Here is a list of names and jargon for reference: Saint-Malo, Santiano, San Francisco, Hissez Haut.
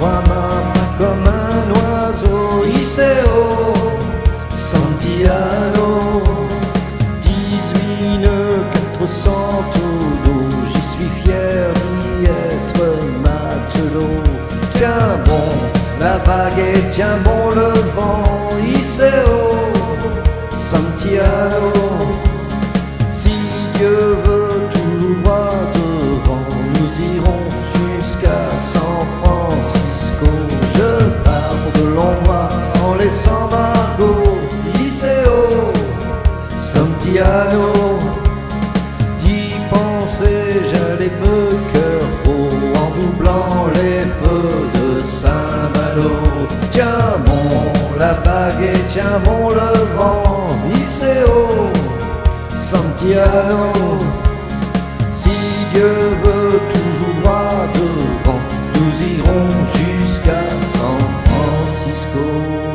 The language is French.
Trois mains comme un oiseau hissé haut, Santiano. 18 400 tout d'eau, j'y suis fier d'y être matelot. Tiens bon la vague et tiens bon le vent, hissé haut, Santiano. Si Dieu veut toujours droit devant, nous irons jusqu'à San Francisco. Je pars de Londres en laissant Margot, hissé haut, Santiano. D'y penser, j'allais peu cœur beau, en doublant les feux de Saint-Malo. Tiens bon la bague et tiens bon le vent, hissé haut, Santiano. Si Dieu veut toujours droit devant, nous irons jusqu'à San Francisco.